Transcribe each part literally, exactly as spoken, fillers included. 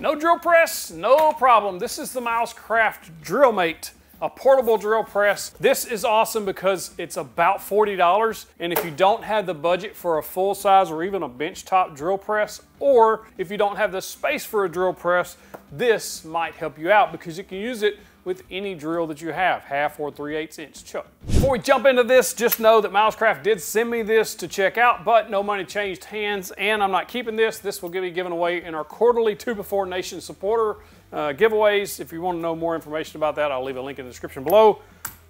No drill press, no problem. This is the Milescraft DrillMate, a portable drill press. This is awesome because it's about forty dollars, and if you don't have the budget for a full size or even a bench top drill press, or if you don't have the space for a drill press, this might help you out because you can use it with any drill that you have, half or three eighths inch chuck. Before we jump into this, just know that Milescraft did send me this to check out, but no money changed hands, and I'm not keeping this. This will be given away in our quarterly Tubafour Nation supporter uh, giveaways. If you want to know more information about that, I'll leave a link in the description below.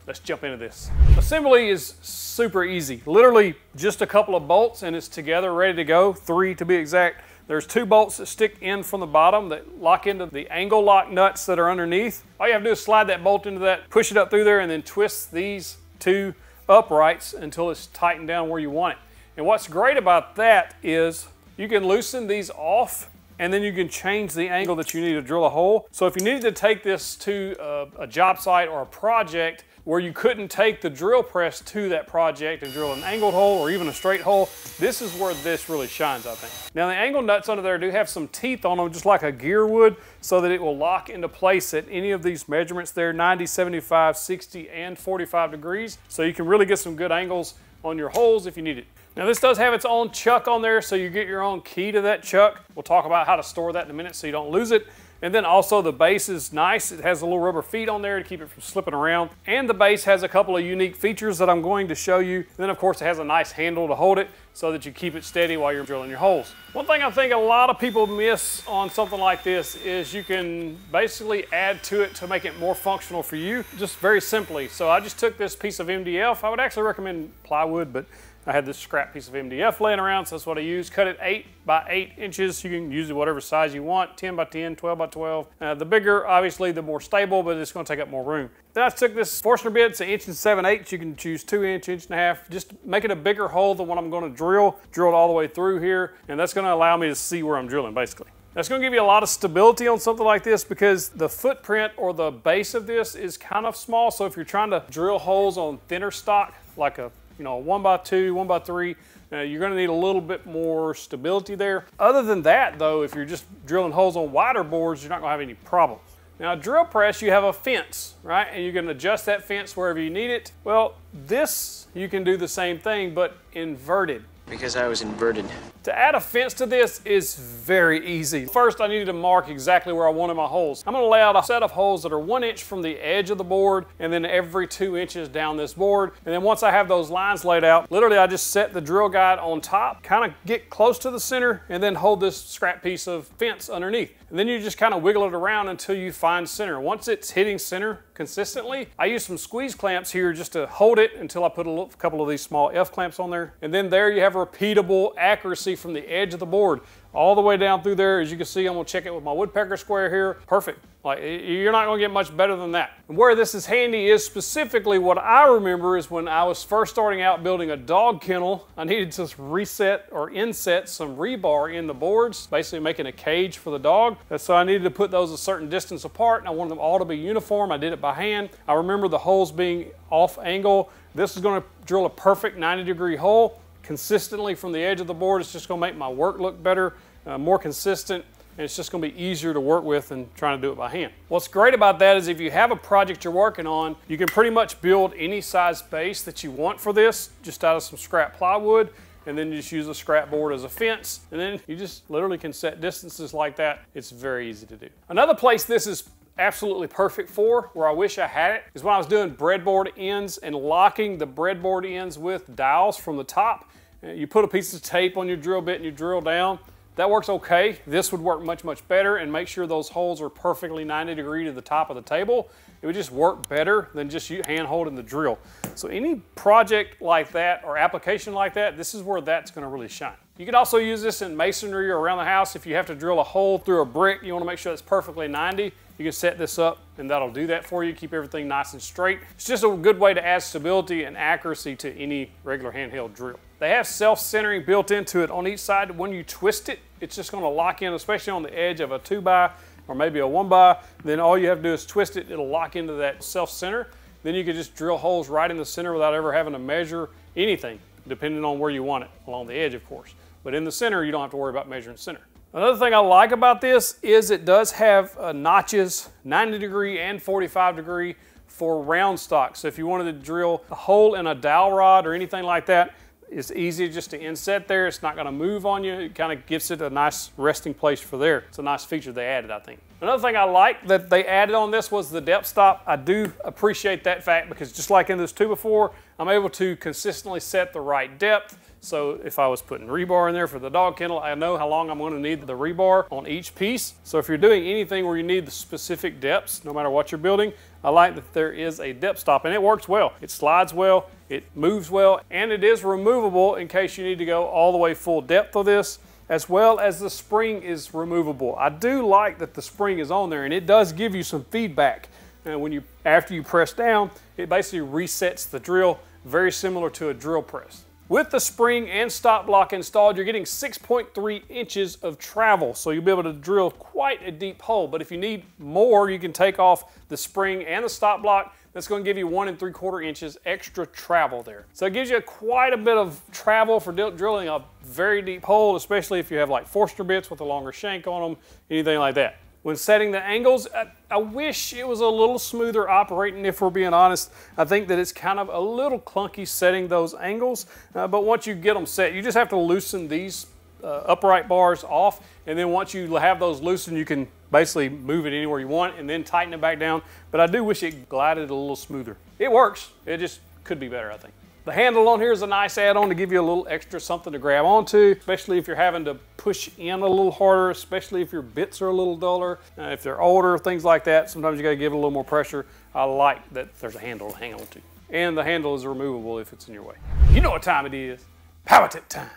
Let's jump into this. Assembly is super easy. Literally just a couple of bolts and it's together, ready to go, three to be exact. There's two bolts that stick in from the bottom that lock into the angle lock nuts that are underneath. All you have to do is slide that bolt into that, push it up through there, and then twist these two uprights until it's tightened down where you want it. And what's great about that is you can loosen these off and then you can change the angle that you need to drill a hole. So if you needed to take this to a, a job site or a project where you couldn't take the drill press to that project and drill an angled hole or even a straight hole, this is where this really shines, I think. Now the angle nuts under there do have some teeth on them, just like a gear would, so that it will lock into place at any of these measurements there, ninety, seventy-five, sixty, and forty-five degrees. So you can really get some good angles on your holes if you need it. Now this does have its own chuck on there, so you get your own key to that chuck. We'll talk about how to store that in a minute so you don't lose it. And then also the base is nice. It has a little rubber feet on there to keep it from slipping around. And the base has a couple of unique features that I'm going to show you. And then of course it has a nice handle to hold it so that you keep it steady while you're drilling your holes. One thing I think a lot of people miss on something like this is you can basically add to it to make it more functional for you, just very simply. So I just took this piece of M D F. I would actually recommend plywood, but I had this scrap piece of M D F laying around, so that's what I used. Cut it eight by eight inches. You can use it whatever size you want, ten by ten, twelve by twelve. Uh, the bigger, obviously, the more stable, but it's gonna take up more room. Then I took this Forstner bit, it's an inch and seven eighths. You can choose two inch, inch and a half. Just make it a bigger hole than what I'm gonna drill. Drill it all the way through here, and that's gonna allow me to see where I'm drilling, basically. That's gonna give you a lot of stability on something like this because the footprint or the base of this is kind of small, so if you're trying to drill holes on thinner stock, like a You know, one by two, one by three, uh, you're gonna need a little bit more stability there. Other than that though, if you're just drilling holes on wider boards, you're not gonna have any problems. Now a drill press, you have a fence, right? And you can adjust that fence wherever you need it. Well, this, you can do the same thing, but inverted. Because I was inverted. To add a fence to this is very easy. First, I needed to mark exactly where I wanted my holes. I'm gonna lay out a set of holes that are one inch from the edge of the board and then every two inches down this board. And then once I have those lines laid out, literally I just set the drill guide on top, kind of get close to the center, and then hold this scrap piece of fence underneath. And then you just kind of wiggle it around until you find center. Once it's hitting center consistently, I use some squeeze clamps here just to hold it until I put a, little, a couple of these small F clamps on there. And then there you have repeatable accuracy from the edge of the board all the way down through there. As you can see, I'm gonna check it with my woodpecker square here. Perfect. Like, you're not gonna get much better than that. And where this is handy is specifically what I remember is when I was first starting out building a dog kennel, I needed to reset or inset some rebar in the boards, basically making a cage for the dog. And so I needed to put those a certain distance apart, and I wanted them all to be uniform. I did it by hand. I remember the holes being off angle. This is gonna drill a perfect ninety degree hole consistently from the edge of the board. It's just gonna make my work look better, uh, more consistent, and it's just gonna be easier to work with than trying to do it by hand. What's great about that is if you have a project you're working on, you can pretty much build any size base that you want for this, just out of some scrap plywood, and then you just use a scrap board as a fence, and then you just literally can set distances like that. It's very easy to do. Another place this is absolutely perfect for, where I wish I had it, is when I was doing breadboard ends and locking the breadboard ends with dowels from the top. You put a piece of tape on your drill bit and you drill down. That works okay. This would work much, much better, and make sure those holes are perfectly ninety degree to the top of the table. It would just work better than just you hand holding the drill. So any project like that or application like that, this is where that's gonna really shine. You could also use this in masonry or around the house. If you have to drill a hole through a brick, you wanna make sure it's perfectly ninety. You can set this up and that'll do that for you. Keep everything nice and straight. It's just a good way to add stability and accuracy to any regular handheld drill. They have self-centering built into it on each side. When you twist it, it's just gonna lock in, especially on the edge of a two by or maybe a one by. Then all you have to do is twist it. It'll lock into that self-center. Then you can just drill holes right in the center without ever having to measure anything, depending on where you want it, along the edge, of course. But in the center, you don't have to worry about measuring center. Another thing I like about this is it does have uh, notches, ninety degree and forty-five degree for round stocks. So if you wanted to drill a hole in a dowel rod or anything like that, it's easy just to inset there. It's not going to move on you. It kind of gives it a nice resting place for there. It's a nice feature they added, I think. Another thing I like that they added on this was the depth stop. I do appreciate that fact because just like in this Tubafour, I'm able to consistently set the right depth. So if I was putting rebar in there for the dog kennel, I know how long I'm going to need the rebar on each piece. So if you're doing anything where you need the specific depths, no matter what you're building, I like that there is a depth stop and it works well. It slides well, it moves well, and it is removable in case you need to go all the way full depth of this, as well as the spring is removable. I do like that the spring is on there and it does give you some feedback. And when you, after you press down, it basically resets the drill, very similar to a drill press. With the spring and stop block installed, you're getting six point three inches of travel, so you'll be able to drill quite a deep hole. But if you need more, you can take off the spring and the stop block. That's going to give you one and three quarter inches extra travel there. So it gives you quite a bit of travel for drilling a very deep hole, especially if you have like Forstner bits with a longer shank on them, anything like that. When setting the angles, I, I wish it was a little smoother operating, if we're being honest. I think that it's kind of a little clunky setting those angles, uh, but once you get them set, you just have to loosen these uh, upright bars off, and then once you have those loosened, you can basically move it anywhere you want and then tighten it back down, but I do wish it glided a little smoother. It works, it just could be better, I think. The handle on here is a nice add-on to give you a little extra something to grab onto, especially if you're having to push in a little harder, especially if your bits are a little duller, uh, if they're older, things like that. Sometimes you gotta give it a little more pressure. I like that there's a handle to hang on to. And the handle is removable if it's in your way. You know what time it is, power tip time.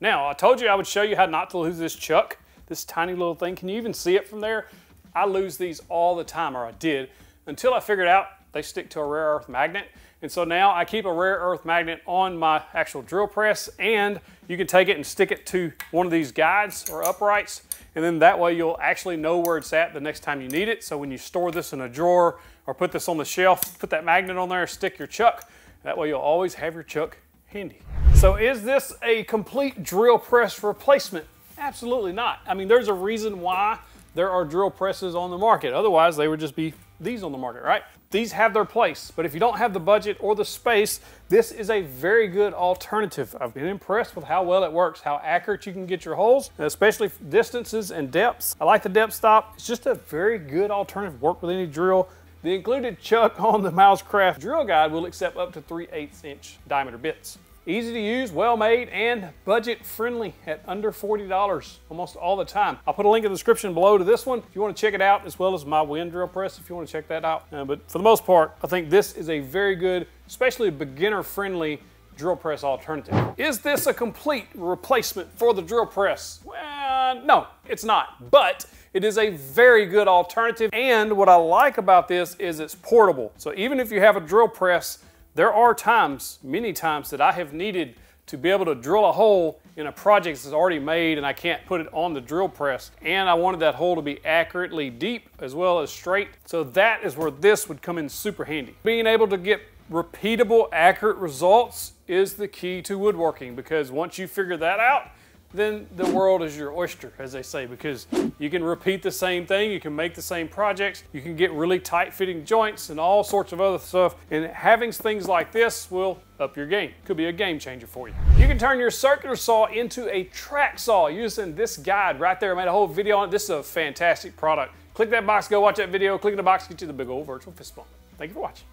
Now, I told you I would show you how not to lose this chuck, this tiny little thing. Can you even see it from there? I lose these all the time, or I did, until I figured out they stick to a rare earth magnet. And so now I keep a rare earth magnet on my actual drill press, and you can take it and stick it to one of these guides or uprights, and then that way you'll actually know where it's at the next time you need it. So when you store this in a drawer or put this on the shelf, put that magnet on there, stick your chuck. That way you'll always have your chuck handy. So is this a complete drill press replacement? Absolutely not. I mean, there's a reason why there are drill presses on the market. Otherwise, they would just be these on the market, right? These have their place, but if you don't have the budget or the space, this is a very good alternative. I've been impressed with how well it works, how accurate you can get your holes, especially distances and depths. I like the depth stop. It's just a very good alternative. Work with any drill. The included chuck on the Milescraft drill guide will accept up to three eighths inch diameter bits. Easy to use, well made, and budget friendly at under forty dollars almost all the time. I'll put a link in the description below to this one if you want to check it out, as well as my wind drill press if you want to check that out. Uh, but for the most part, I think this is a very good, especially beginner friendly drill press alternative. Is this a complete replacement for the drill press? Well, no, it's not, but it is a very good alternative. And what I like about this is it's portable. So even if you have a drill press, there are times, many times, that I have needed to be able to drill a hole in a project that's already made and I can't put it on the drill press. And I wanted that hole to be accurately deep as well as straight. So that is where this would come in super handy. Being able to get repeatable, accurate results is the key to woodworking, because once you figure that out, then the world is your oyster, as they say, because you can repeat the same thing, you can make the same projects, you can get really tight-fitting joints and all sorts of other stuff, and having things like this will up your game. Could be a game changer for you. You can turn your circular saw into a track saw using this guide right there. I made a whole video on it. This is a fantastic product. Click that box, go watch that video. Click in the box, get you the big old virtual fist bump. Thank you for watching.